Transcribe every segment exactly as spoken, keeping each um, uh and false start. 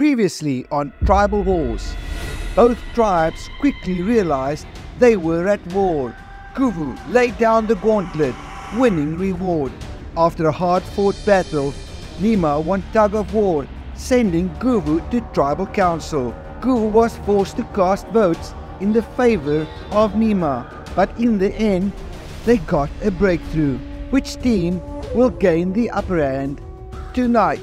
Previously on Tribal Wars, both tribes quickly realized they were at war. Nguvu laid down the gauntlet, winning reward. After a hard-fought battle, Nima won tug-of-war, sending Nguvu to Tribal Council. Nguvu was forced to cast votes in the favor of Nima, but in the end, they got a breakthrough. Which team will gain the upper hand tonight?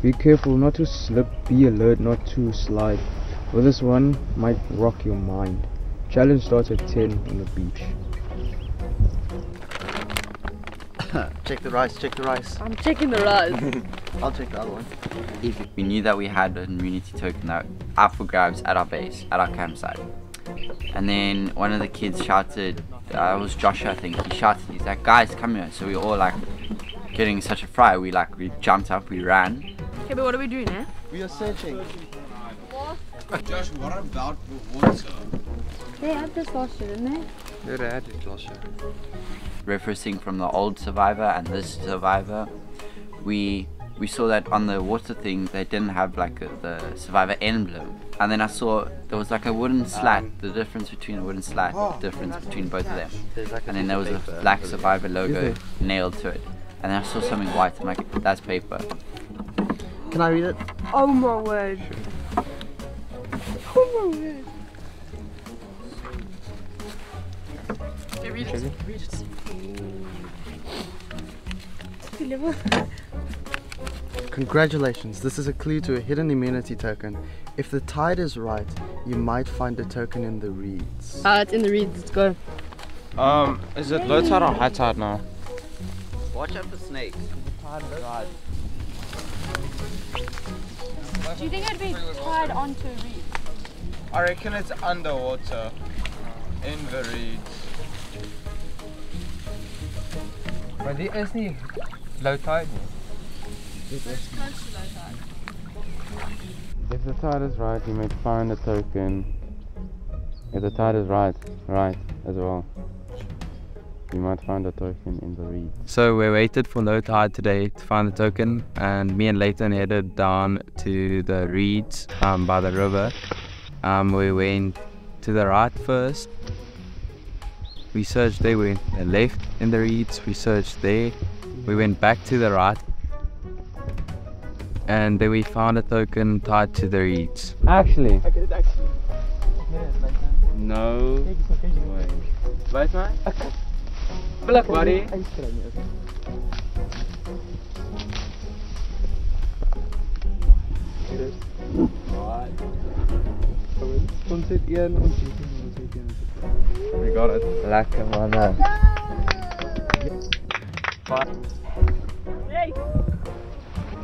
Be careful not to slip, be alert not to slide, or this one might rock your mind. Challenge starts at ten on the beach. Check the rice, check the rice. I'm checking the rice. I'll check the other one. If we knew that we had an immunity token that up for grabs at our base, at our campsite. And then one of the kids shouted, uh, it was Joshua I think, he shouted, he's like, guys come here. So we all like, getting such a fright, we like, we jumped up, we ran. Okay, but what are we doing now? We are searching. What? Josh, what about water? They had this last year, didn't they? They had it last year. Referencing from the old Survivor and this Survivor, we we saw that on the water thing they didn't have like a, the Survivor emblem. And then I saw there was like a wooden slat, um, the difference between a wooden slat, oh, the difference between both of them. Like and then there was a black Survivor logo nailed to it. And then I saw something white, I'm like, that's paper. Can I read it? Oh my word. Sure. Oh my word. Okay, read it. Read it. Deliver. Congratulations, this is a clue to a hidden immunity token. If the tide is right, you might find the token in the reeds. Ah, uh, it's in the reeds, let's go. Um, is it low tide or high tide now? Watch out for snakes. The tide is right. Do you think it'd be tied onto a reed? I reckon it's underwater, in the reeds. But there is no low tide. It's close to low tide. If the tide is right, you may find a token. If the tide is right, right as well, you might find a token in the reed. So we waited for low tide today to find the token, and me and Leighton headed down to the reeds um, by the river. Um, we went to the right first. We searched there, we went to the left in the reeds, we searched there. We went back to the right. And then we found a token tied to the reeds. Actually. I get it actually. Yeah, like no way. Right, man? Black buddy. We got it. Lekker mannen.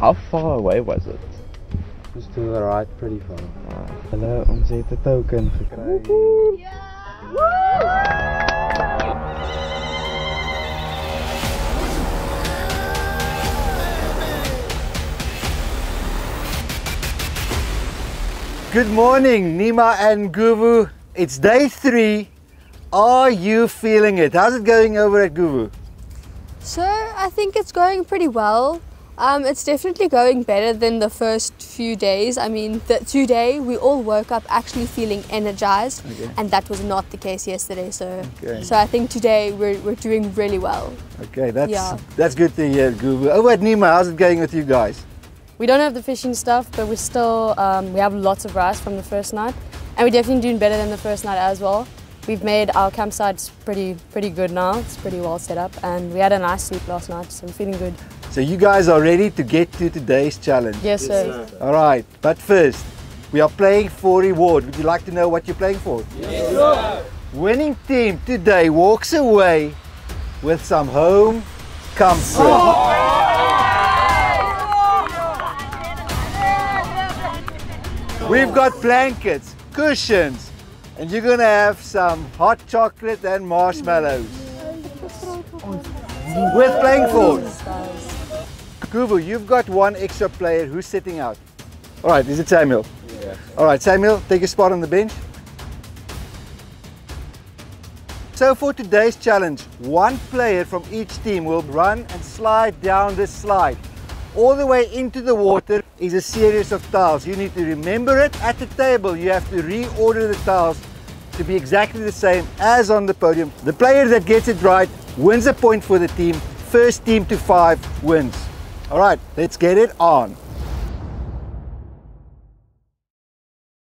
How far away was it? Ons het een ride pretty van. Hallo, ons het een token gekry. Good morning, Nima and Nguvu. It's day three. Are you feeling it? How's it going over at Nguvu? So, I think it's going pretty well. Um, it's definitely going better than the first few days. I mean, the, today we all woke up actually feeling energized, okay. And that was not the case yesterday. So, okay. So I think today we're, we're doing really well. Okay, that's yeah. that's good to hear, Nguvu. Over at Nima, how's it going with you guys? We don't have the fishing stuff, but we still um, we have lots of rice from the first night, and we're definitely doing better than the first night as well. We've made our campsites pretty pretty good now. It's pretty well set up, and we had a nice sleep last night, so we're feeling good. So you guys are ready to get to today's challenge? Yes, sir. Yes, sir. All right, but first, we are playing for reward. Would you like to know what you're playing for? Yes, sir. Winning team today walks away with some home comfort. Oh! We've got blankets, cushions, and you're gonna have some hot chocolate and marshmallows. With playing for. Nguvu, you've got one extra player who's sitting out. All right, is it Samuel? Yeah. All right, Samuel, take your spot on the bench. So for today's challenge, one player from each team will run and slide down this slide. All the way into the water is a series of tiles. You need to remember it at the table. You have to reorder the tiles to be exactly the same as on the podium. The player that gets it right wins a point for the team. First team to five wins. All right, let's get it on.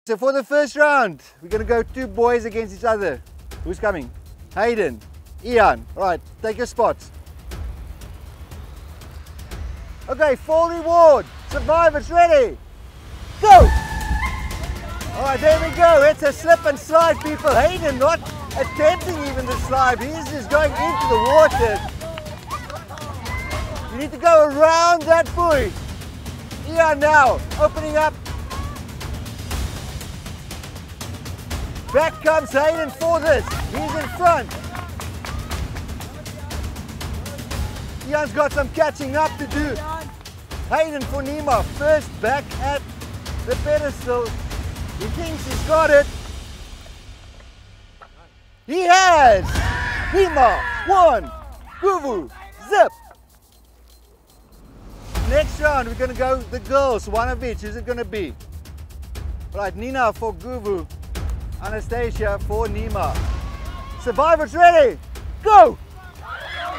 So for the first round, we're gonna go two boys against each other. Who's coming? Hayden, Ian. All right, take your spots. Okay, full reward. Survivors ready. Go! All right, there we go. It's a slip and slide, people. Hayden not attempting even the slide. He's just going into the water. You need to go around that buoy. Yeah, now, opening up. Back comes Hayden for this. He's in front. Ian's got some catching up to do. Hayden for Nima, first back at the pedestal. He thinks he's got it. He has! Nima, one, Nguvu, zip. Next round, we're going to go the girls, one of each. Who's it going to be? Right, Nina for Nguvu, Anastasia for Nima. Survivors ready? Go!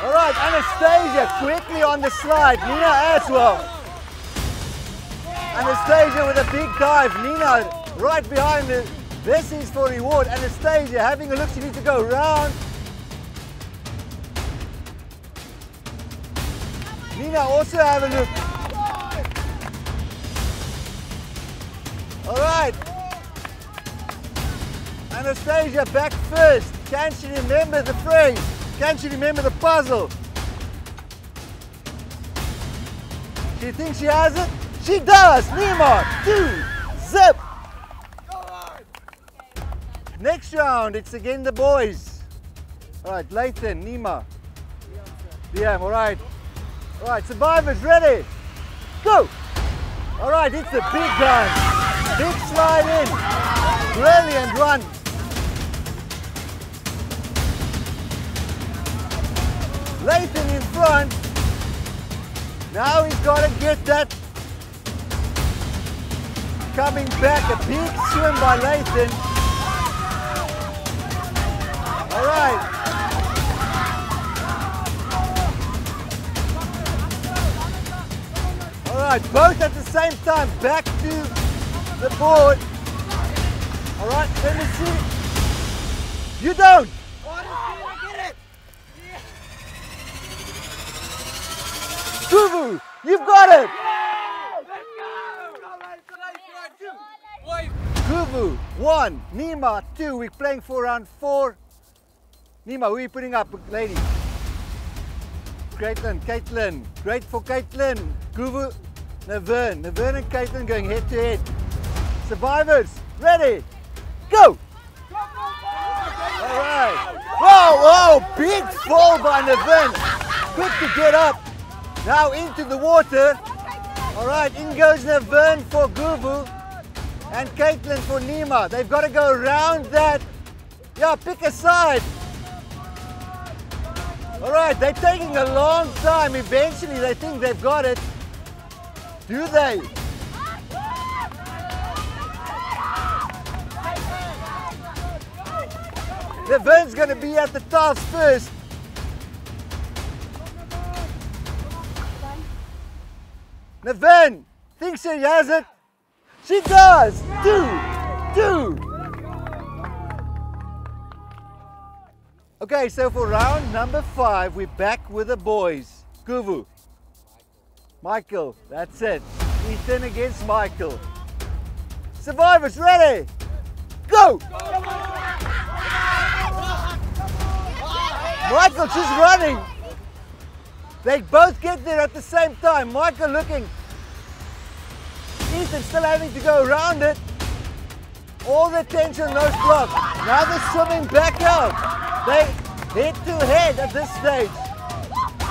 All right, Anastasia quickly on the slide. Nina as well. Anastasia with a big dive. Nina right behind her. This is for reward. Anastasia having a look. She needs to go round. Nina also have a look. All right. Anastasia back first. Can she remember the phrase? Can she remember the puzzle? She thinks she has it. She does. Nima, two, zip. Next round, it's again the boys. All right, Leighton, Nima. Liam, all right. All right, survivors ready? Go! All right, it's the big gun. Big slide in. Brilliant run. Lathan in front. Now he's got to get that. Coming back, a big swim by Lathan. All right. Alright, both at the same time, back to the board. Alright, let me see. You don't! I get it! Nguvu, you've got it! Nguvu, one, Nima, two. We're playing for round four. Nima, who are you putting up, ladies? Caitlin, Caitlin. Great for Caitlin. Nguvu. Naverne. Naverne and Caitlin going head to head. Survivors, ready, go! All right. Whoa, whoa, big fall by Naverne. Good to get up. Now into the water. All right, in goes Naverne for Nguvu and Caitlin for Nima. They've got to go around that. Yeah, pick a side. All right, they're taking a long time. Eventually, they think they've got it. Do they? Naverne's going to be at the toss first. Naverne thinks she has it. She does. Two, two. Okay, so for round number five, we're back with the boys. Nguvu, Michael, that's it. Ethan against Michael. Survivors, ready? Go! Michael just running. They both get there at the same time. Michael looking. Ethan still having to go around it. All the tension on those blocks. Now they're swimming back out. They head to head at this stage.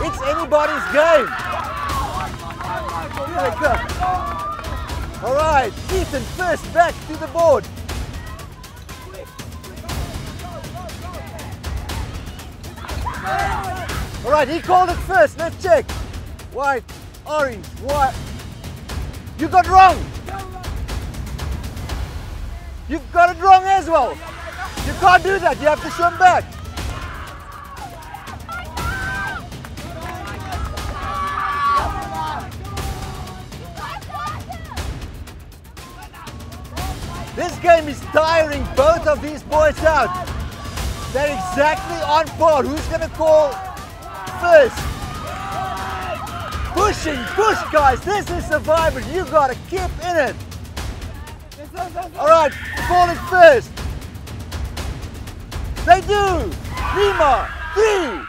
It's anybody's game. Here they come. All right, Ethan first back to the board. All right, he called it first. Let's check. White, orange, white. You got wrong. You've got it wrong as well. You can't do that. You have to swim back. This game is tiring both of these boys out. They're exactly on par. Who's going to call first? Pushing, push, guys. This is Survivor. You got to keep in it. All right, call it first. They do. Nima, three.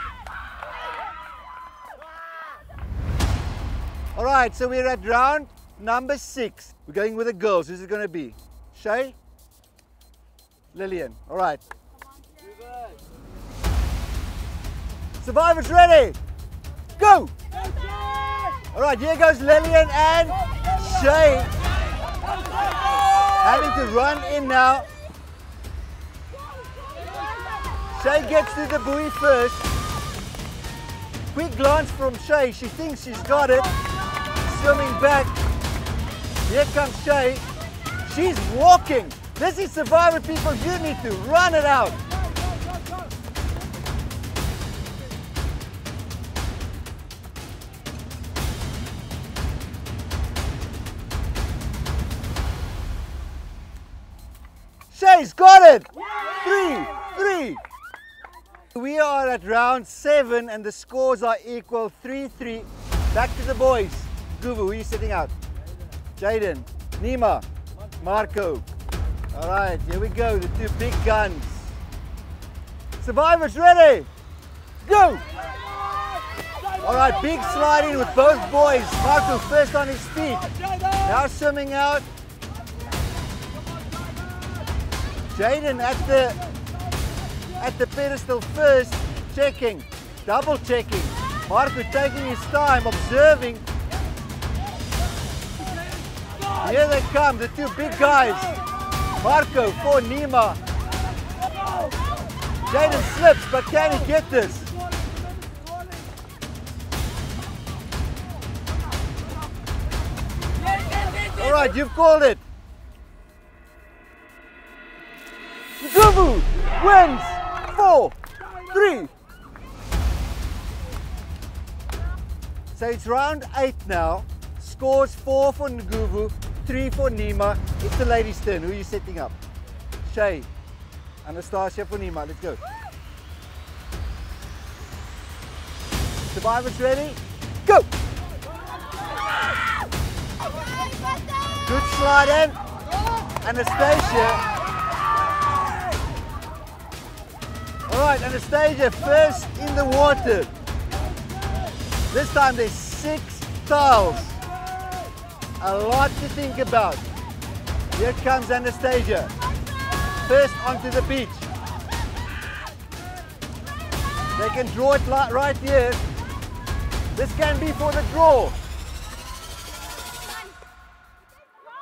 All right, so we're at round number six. We're going with the girls. Who's it going to be? Shay? Lillian. All right. Survivors ready, go! All right, here goes Lillian and Shay. Having to run in now. Shay gets to the buoy first. Quick glance from Shay, she thinks she's got it. Swimming back, here comes Shay. She's walking. This is Survivor, people, you need to run it out. Shay's got it! Three, three. We are at round seven and the scores are equal, three, three. Back to the boys. Nguvu, who are you sitting out? Jayden, Nima, Marco. All right, here we go, the two big guns. Survivors ready? Go! All right, big slide in with both boys. Marco first on his feet. Now swimming out. Jayden at the at the pedestal first, checking, double checking. Marco taking his time, observing. Here they come, the two big guys. Marco for Nima. Jayden slips, but can he get this? All right, you've called it. Nguvu wins four, three. So it's round eight now. Scores four for Nguvu, three for Nima. It's the ladies' turn. Who are you setting up? Shay, Anastasia for Nima. Let's go. Survivors ready? Go! Good slide in. Anastasia. All right, Anastasia first in the water. This time there's six tiles. A lot to think about. Here comes Anastasia. First onto the beach. They can draw it right here. This can be for the draw.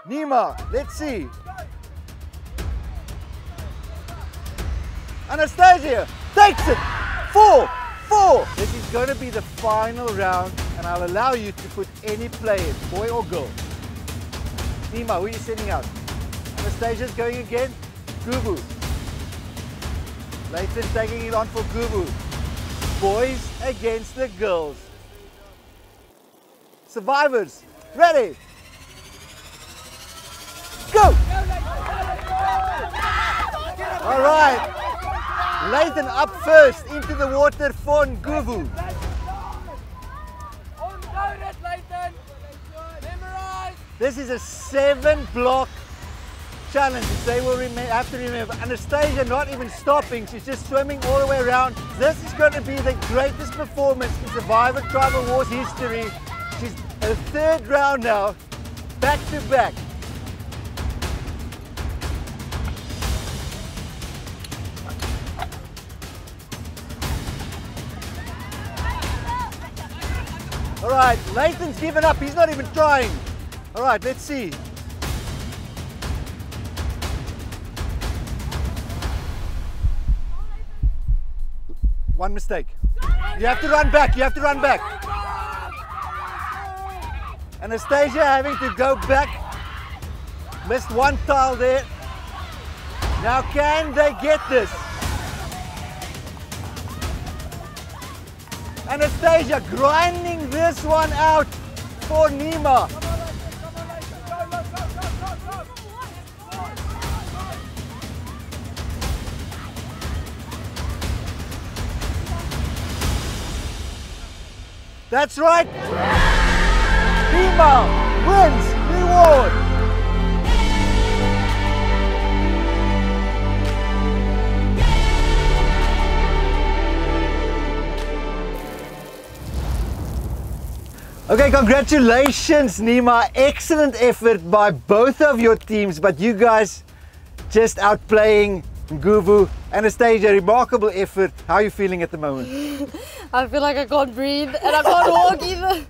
Nima, let's see. Anastasia takes it. Four, four. This is going to be the final round, and I'll allow you to put any player, boy or girl. Nima, who are you sending out? Anastasia's going again. Nguvu. Leighton taking it on for Nguvu. Boys against the girls. Survivors, ready? Go! All right. Leighton up first into the water for Nguvu. This is a seven block challenge. They will have to remember. Anastasia not even stopping. She's just swimming all the way around. This is going to be the greatest performance in Survivor Tribal Wars history. She's her third round now, back to back. All right, Lathan's given up. He's not even trying. All right, let's see. One mistake. You have to run back. You have to run back. Anastasia having to go back. Missed one tile there. Now can they get this? Anastasia grinding this one out for Nima. That's right. Nima wins reward. Okay, congratulations, Nima. Excellent effort by both of your teams, but you guys just outplaying Nguvu. Anastasia, remarkable effort. How are you feeling at the moment? I feel like I can't breathe and I can't walk either.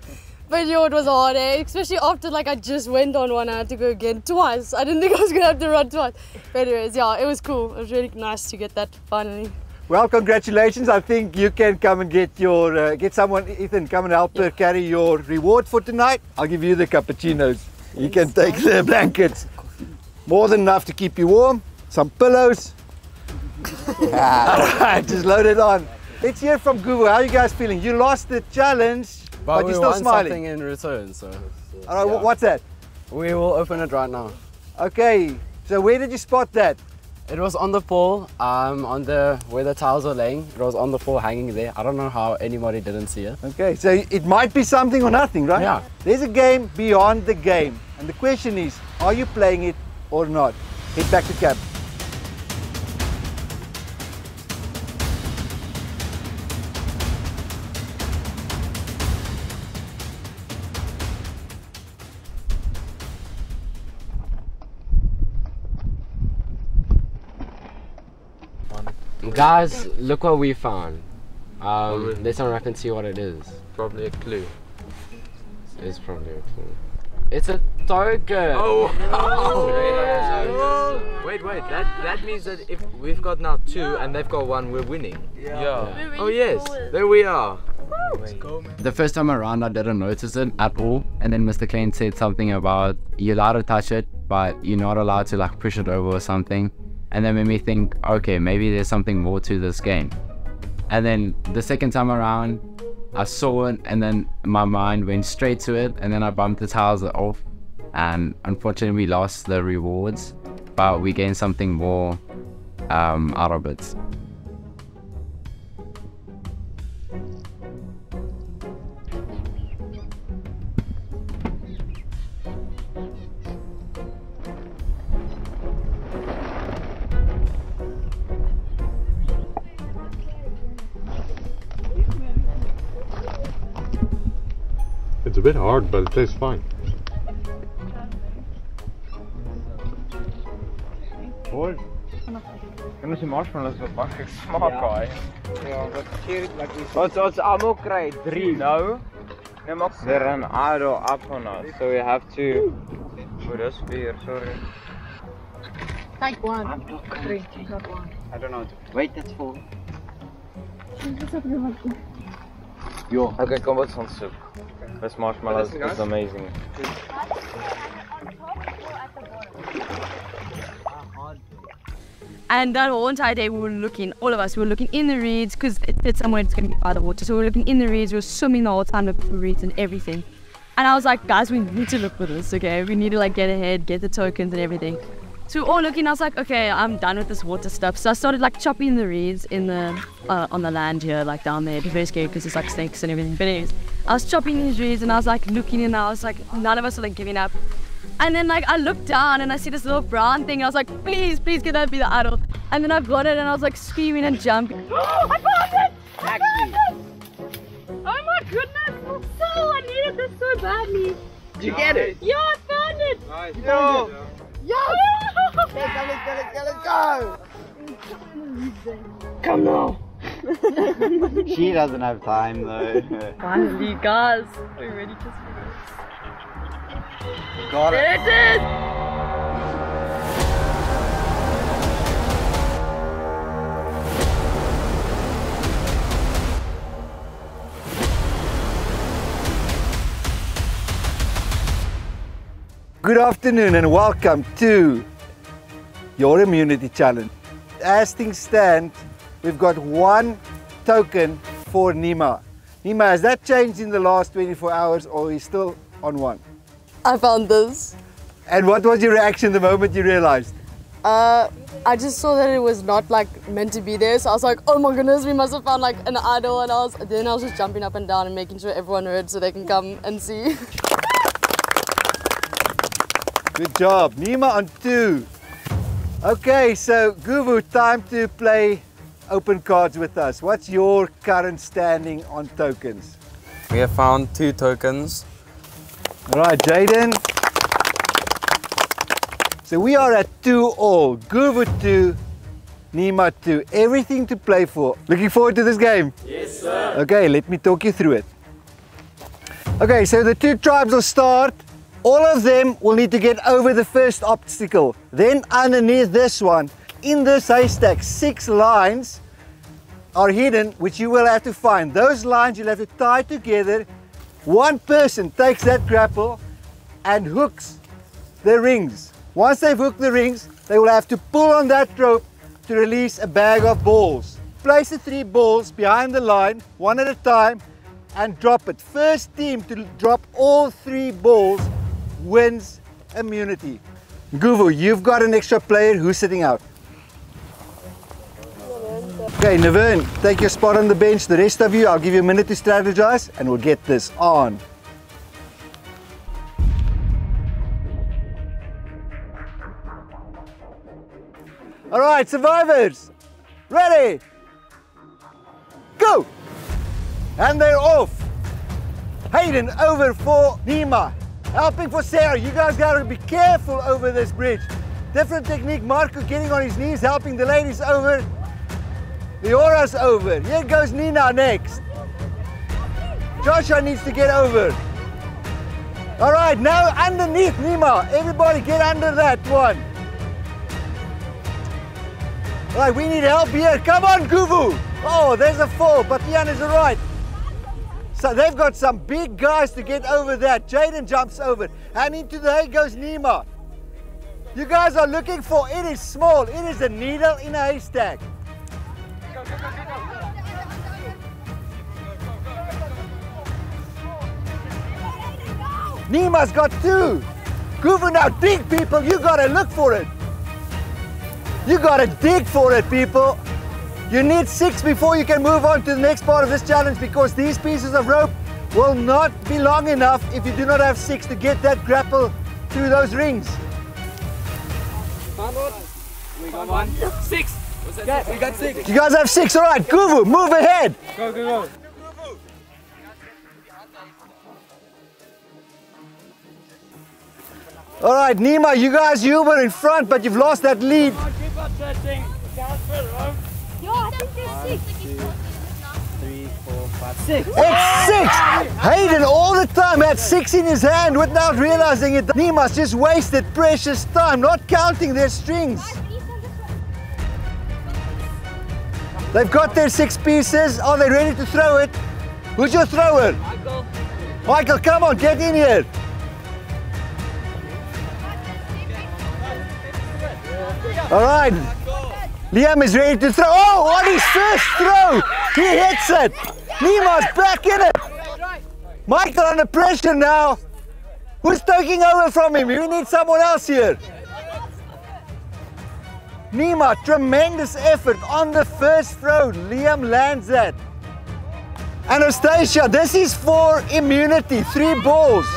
But yo, it was hard, eh? Especially after like I just went on one, I had to go again twice. I didn't think I was gonna have to run twice. But anyways, yeah, it was cool. It was really nice to get that finally. Well, congratulations. I think you can come and get your, uh, get someone, Ethan, come and help yeah. her carry your reward for tonight. I'll give you the cappuccinos. You can take the blankets. More than enough to keep you warm. Some pillows. All right, just load it on. Let's hear from Nguvu. How are you guys feeling? You lost the challenge, but, but you're still smiling. But we want something in return, so... All right, yeah. What's that? We will open it right now. Okay, so where did you spot that? It was on the pole, um, on the where the tiles are laying. It was on the pole hanging there. I don't know how anybody didn't see it. Okay, so it might be something or nothing, right? Yeah. There's a game beyond the game. And the question is, are you playing it or not? Head back to camp. Guys, look what we found. Um, let's unwrap and see what it is. Probably a clue. It's probably a clue. It's a token! Oh! Oh. Yeah. Wait, wait, that, that means that if we've got now two yeah. and they've got one, we're winning. Yeah. yeah. Oh yes, there we are. Let's go, man. The first time around I didn't notice it at all. And then Mister Klein said something about you're allowed to touch it, but you're not allowed to like push it over or something. And that made me think, okay, maybe there's something more to this game. And then the second time around, I saw it and then my mind went straight to it and then I bumped the tiles off. And unfortunately, we lost the rewards, but we gained something more um, out of it. It's a bit hard, but it tastes fine. Gold? Can you see marshmallows with buckets? Smart yeah. guy. Yeah, but here like this. What's what's ammo crate? Three. No. They ran out of up on us, so we have to. Put us here, sorry. Take one. I'm not three. Not one. I don't know. Wait, that's four. Yo. Okay, come what's on soup. This marshmallow is nice. Amazing. And that whole entire day we were looking, all of us, we were looking in the reeds because it said somewhere it's going to be by the water. So we were looking in the reeds, we were swimming the whole time looking for reeds and everything. And I was like, guys, we need to look for this, okay? We need to like get ahead, get the tokens and everything. So we were all looking, I was like, okay, I'm done with this water stuff. So I started like chopping the reeds in the, uh, on the land here, like down there. It was very scary because there's like snakes and everything. But anyways, I was chopping these reeds and I was like looking and I was like, none of us were like giving up. And then like I looked down and I see this little brown thing and I was like, please, please can that be the idol? And then I got it and I was like screaming and jumping. Oh, I found it! I found it! Oh my goodness! So I needed this so badly. Did you get it? Yeah, I found it! Nice. No. Yo! Let's go, let's go, let's go! Come now! She doesn't have time though. Finally guys, we're ready to speak. Got it. There it is! Good afternoon and welcome to your immunity challenge. As things stand, we've got one token for Nima. Nima, has that changed in the last twenty-four hours or is still on one? I found this. And what was your reaction the moment you realized? Uh, I just saw that it was not like meant to be there, so I was like, oh my goodness, we must have found like an idol, and I was, then I was just jumping up and down and making sure everyone heard so they can come and see. Good job, Nima on two. Okay, so Nguvu, time to play open cards with us. What's your current standing on tokens? We have found two tokens. All right, Jayden. So we are at two all. Nguvu two, Nima two. Everything to play for. Looking forward to this game? Yes, sir. Okay, let me talk you through it. Okay, so the two tribes will start. All of them will need to get over the first obstacle. Then underneath this one, in this haystack, six lines are hidden, which you will have to find. Those lines you'll have to tie together. One person takes that grapple and hooks the rings. Once they've hooked the rings, they will have to pull on that rope to release a bag of balls. Place the three balls behind the line, one at a time, and drop it. First team to drop all three balls wins immunity. Nguvu, you've got an extra player who's sitting out. Okay, Naverne, take your spot on the bench. The rest of you, I'll give you a minute to strategize and we'll get this on. All right, survivors, ready, go! And they're off. Hayden over for Nima, helping for Sarah. You guys gotta be careful over this bridge. Different technique, Marco getting on his knees, helping the ladies over. The aura's over. Here goes Nina next. Joshua needs to get over. All right, now underneath Nima. Everybody get under that one. All right, we need help here. Come on, Nguvu. Oh, there's a fall, but Ian is all right. So they've got some big guys to get over that. Jayden jumps over. And into the hay goes Nima. You guys are looking for, it is small. It is a needle in a haystack. Nima's got two. Nguvu now, dig people, you gotta look for it. You gotta dig for it, people. You need six before you can move on to the next part of this challenge because these pieces of rope will not be long enough if you do not have six to get that grapple through those rings. We got one. Six. Yeah, we got six. You guys have six, all right. Nguvu, move ahead. Go, go, go. All right, Nima, you guys, you were in front, but you've lost that lead. Come on, keep up that thing. Six. It's six! Hayden all the time had six in his hand without realizing it. Nima's just wasted precious time not counting their strings. They've got their six pieces. Are they ready to throw it? Who's your thrower? Michael. Michael, come on, get in here. All right. Liam is ready to throw. Oh, on his first throw, he hits it. Nima's back in it! Michael under pressure now! Who's taking over from him? We need someone else here! Nima, tremendous effort on the first throw. Liam lands that. Anastasia, this is for immunity. Three balls.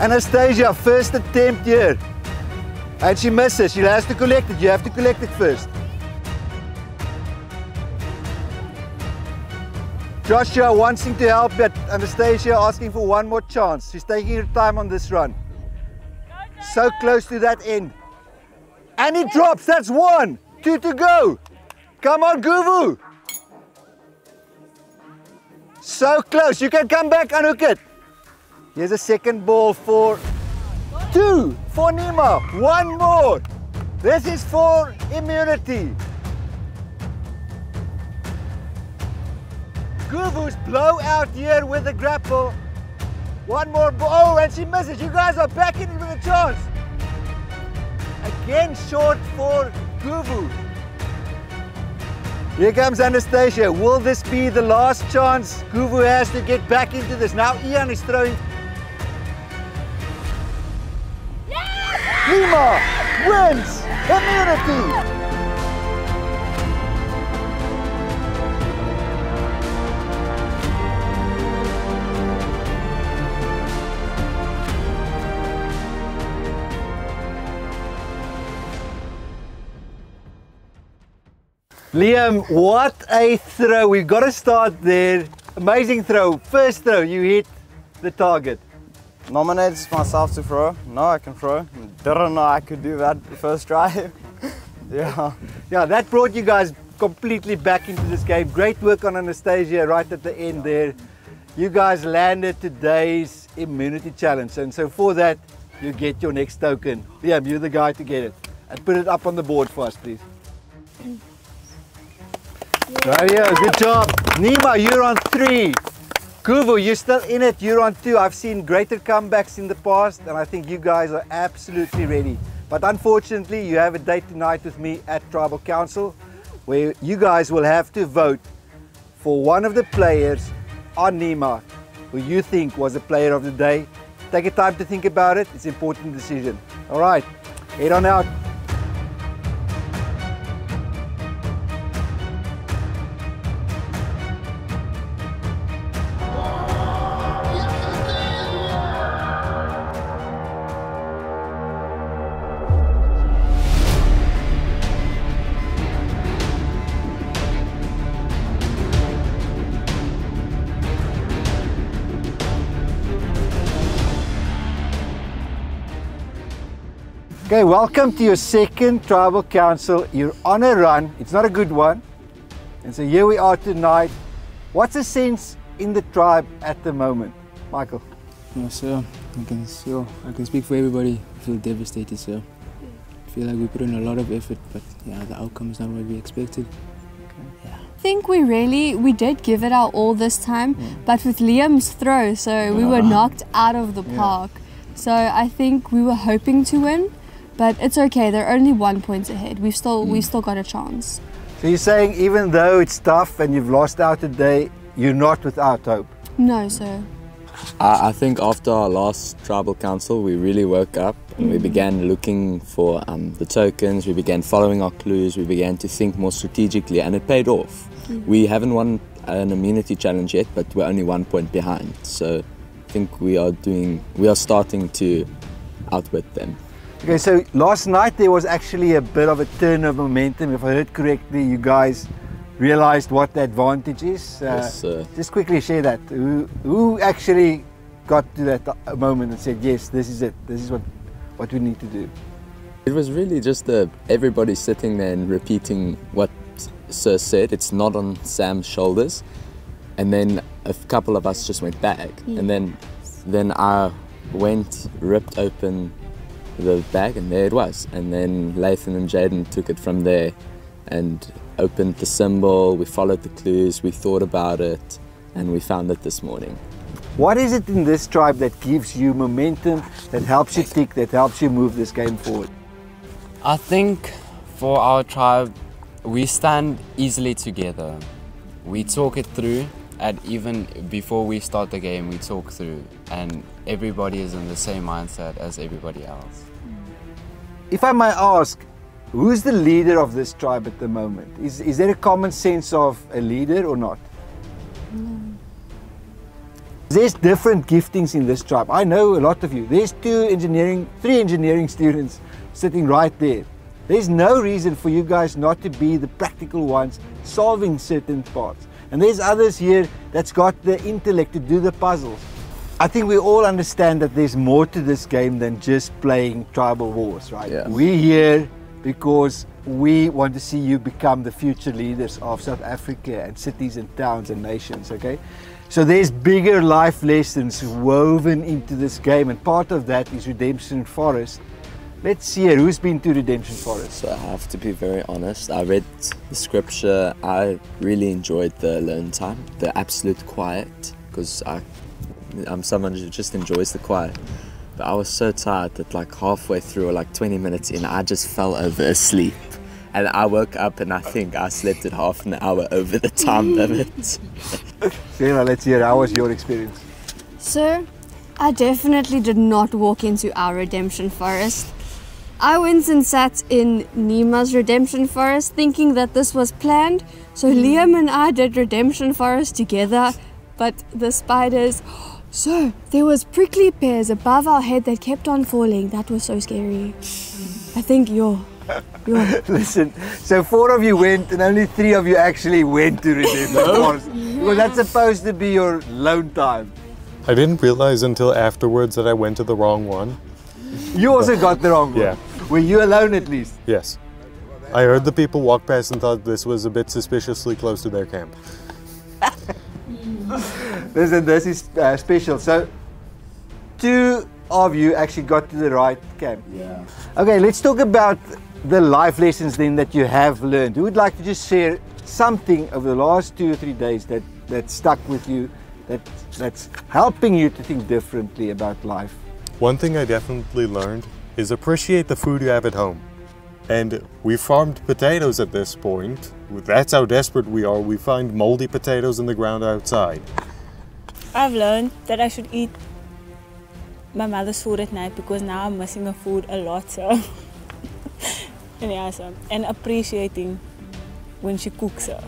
Anastasia, first attempt here. And she misses, she has to collect it, you have to collect it first. Joshua wanting to help, but Anastasia asking for one more chance. She's taking her time on this run. So close to that end. And it drops, that's one. Two to go. Come on, Nguvu. So close, you can come back and hook it. Here's a second ball for two for Nima, one more. This is for immunity. Nguvu's blowout here with the grapple. One more ball, oh, and she misses. You guys are back in with a chance. Again, short for Nguvu. Here comes Anastasia. Will this be the last chance Nguvu has to get back into this? Now Ian is throwing. Nima wins immunity. Liam, what a throw. We've got to start there. Amazing throw. First throw, you hit the target. Nominates myself to throw. No, I can throw. Didn't know I could do that first try. Yeah. Yeah, that brought you guys completely back into this game. Great work on Anastasia right at the end yeah. there. You guys landed today's immunity challenge. And so for that, you get your next token. Yeah, you're the guy to get it. And put it up on the board for us, please. Yeah. Right here, good job. Nima, you're on three. Nguvu, you're still in it, you're on two. I've seen greater comebacks in the past, and I think you guys are absolutely ready. But unfortunately, you have a date tonight with me at Tribal Council, where you guys will have to vote for one of the players on Nima, who you think was the player of the day. Take your time to think about it, it's an important decision. All right, head on out. Okay, welcome to your second Tribal Council. You're on a run. It's not a good one. And so here we are tonight. What's the sense in the tribe at the moment? Michael. No, sir. I can, sir, I can speak for everybody. I feel devastated, sir. I feel like we put in a lot of effort, but yeah, the outcome is not what we expected. Okay. Yeah. I think we really, we did give it our all this time, yeah. but with Liam's throw, so yeah. we were knocked out of the park. Yeah. So I think we were hoping to win. But it's okay, they're only one point ahead. We've still, mm. we've still got a chance. So you're saying even though it's tough and you've lost out today, you're not without hope? No, sir. I, I think after our last Tribal Council, we really woke up and mm. we began looking for um, the tokens, we began following our clues, we began to think more strategically, and it paid off. Mm. We haven't won an immunity challenge yet, but we're only one point behind. So I think we are doing, we are starting to outwit them. Okay, so last night there was actually a bit of a turn of momentum. If I heard correctly, you guys realized what the advantage is. Uh, yes, sir. Just quickly share that. Who, who actually got to that moment and said, yes, this is it. This is what, what we need to do. It was really just uh, everybody sitting there and repeating what Sir said. It's not on Sam's shoulders. And then a couple of us just went back. Yes. And then, then I went, ripped open the bag, and there it was. And then Lathan and Jayden took it from there and opened the symbol. We followed the clues, we thought about it, and we found it this morning. What is it in this tribe that gives you momentum, that helps you tick, that helps you move this game forward? I think for our tribe, we stand easily together. We talk it through, and even before we start the game, we talk through, and everybody is in the same mindset as everybody else. If I may ask, who's the leader of this tribe at the moment? Is, is there a common sense of a leader or not? No. There's different giftings in this tribe. I know a lot of you. There's two engineering, three engineering students sitting right there. There's no reason for you guys not to be the practical ones solving certain parts. And there's others here that's got the intellect to do the puzzles. I think we all understand that there's more to this game than just playing Tribal Wars, right? Yeah. We're here because we want to see you become the future leaders of South Africa and cities and towns and nations, okay? So there's bigger life lessons woven into this game, and part of that is Redemption Forest. Let's see here, who's been to Redemption Forest? So I have to be very honest, I read the scripture, I really enjoyed the alone time, the absolute quiet, because I, I'm someone who just enjoys the quiet. But I was so tired that like halfway through, or like twenty minutes in, I just fell over asleep. And I woke up and I think I slept at half an hour over the time limit. Sarah, let's hear, how was your experience? So, I definitely did not walk into our Redemption Forest. I went and sat in Nima's Redemption Forest thinking that this was planned. So Liam and I did Redemption Forest together, but the spiders... So, there was prickly pears above our head that kept on falling. That was so scary. I think you're... you're... Listen, so four of you went and only three of you actually went to Redemption Forest. Yeah. Well, that's supposed to be your lone time. I didn't realize until afterwards that I went to the wrong one. You also got the wrong one? Yeah. Were you alone at least? Yes. I heard the people walk past and thought this was a bit suspiciously close to their camp. Listen, this is uh, special. So, two of you actually got to the right camp. Yeah. Okay, let's talk about the life lessons then that you have learned. Who would like to just share something over the last two or three days that, that stuck with you, that, that's helping you to think differently about life? One thing I definitely learned is appreciate the food you have at home. And we farmed potatoes at this point. That's how desperate we are. We find moldy potatoes in the ground outside. I've learned that I should eat my mother's food at night because now I'm missing her food a lot. So, and, yeah, so, and appreciating when she cooks. So.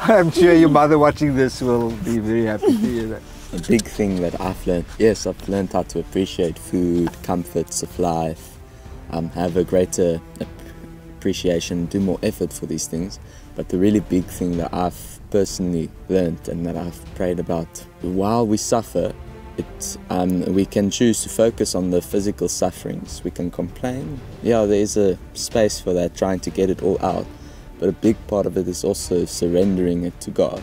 I'm sure your mother watching this will be very happy to hear that. A big thing that I've learned, yes, I've learned how to appreciate food, comforts of life, um, have a greater appreciation, do more effort for these things. But the really big thing that I've personally learned and that I've prayed about, while we suffer, it, um, we can choose to focus on the physical sufferings. We can complain. Yeah, there is a space for that, trying to get it all out. But a big part of it is also surrendering it to God.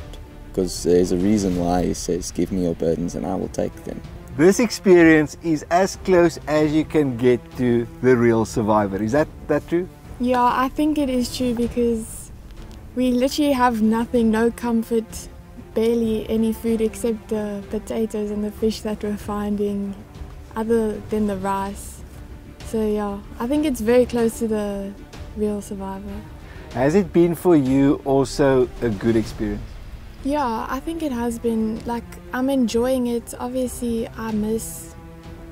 Because there's a reason why he says, give me your burdens and I will take them. This experience is as close as you can get to the real survivor. Is that, that true? Yeah, I think it is true because we literally have nothing, no comfort, barely any food except the potatoes and the fish that we're finding, other than the rice. So yeah, I think it's very close to the real survivor. Has it been for you also a good experience? Yeah, I think it has been. Like, I'm enjoying it. Obviously, I miss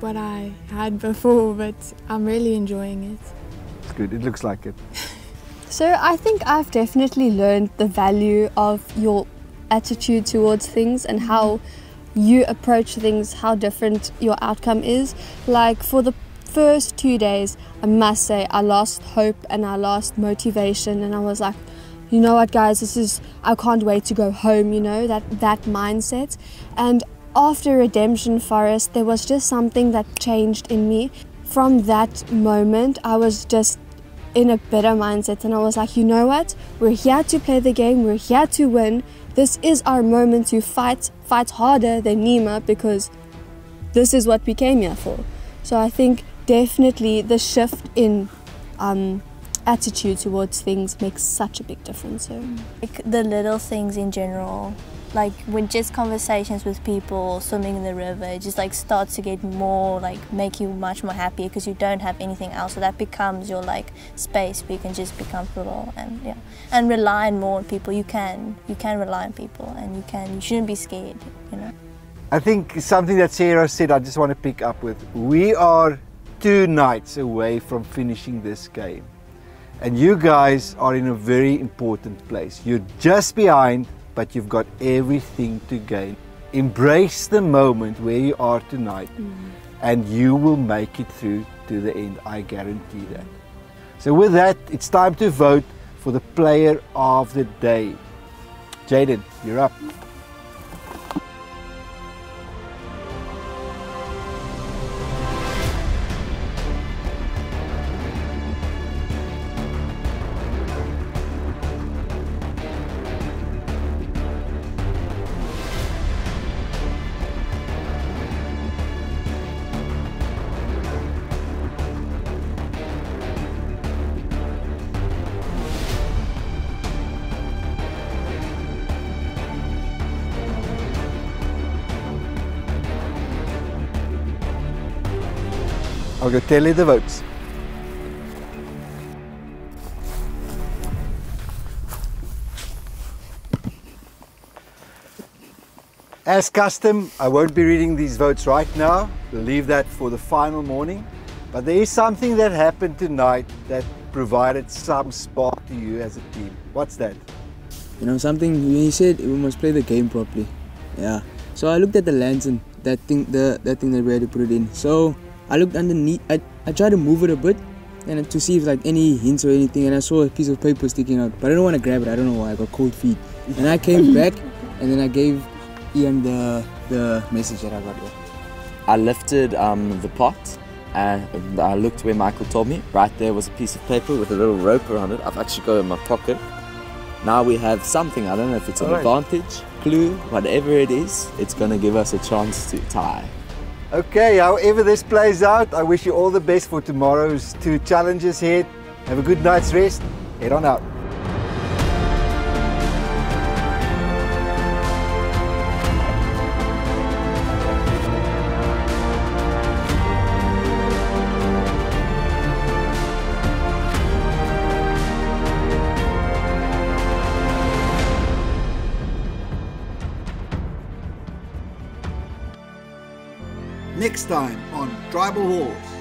what I had before, but I'm really enjoying it. It's good. It looks like it. So I think I've definitely learned the value of your attitude towards things and how you approach things, how different your outcome is. Like, for the first two days, I must say, I lost hope and I lost motivation, and I was like, you know what guys, this is, I can't wait to go home, you know, that, that mindset. And after Redemption Forest, there was just something that changed in me. From that moment, I was just in a better mindset and I was like, you know what, we're here to play the game, we're here to win. This is our moment to fight, fight harder than Nima, because this is what we came here for. So I think definitely the shift in um, attitude towards things makes such a big difference. So. Like the little things in general, like when just conversations with people, swimming in the river, it just like starts to get more, like make you much more happier because you don't have anything else. So that becomes your like space where you can just be comfortable and yeah, and rely on more people. You can, you can rely on people and you can, you shouldn't be scared, you know. I think something that Sarah said, I just want to pick up with. We are two nights away from finishing this game. And you guys are in a very important place. You're just behind, but you've got everything to gain. Embrace the moment where you are tonight, mm-hmm. and you will make it through to the end, I guarantee that. So with that, it's time to vote for the player of the day. Jayden, you're up. I'll go tally the votes. As custom, I won't be reading these votes right now. We'll leave that for the final morning. But there is something that happened tonight that provided some spark to you as a team. What's that? You know, something he said, we must play the game properly. Yeah. So I looked at the lantern, that thing, the, that thing that we had to put it in. So I looked underneath, I, I tried to move it a bit and to see if like any hints or anything, and I saw a piece of paper sticking out, but I don't want to grab it, I don't know why, I got cold feet. And I came back and then I gave Ian the, the message that I got. I lifted um, the pot and I looked where Michael told me. Right there was a piece of paper with a little rope around it. I've actually got it in my pocket. Now we have something, I don't know if it's an right. advantage, clue, whatever it is, it's going to give us a chance to tie. Okay, however this plays out, I wish you all the best for tomorrow's two challenges here. Have a good night's rest. Head on out. Next time on Tribal Wars.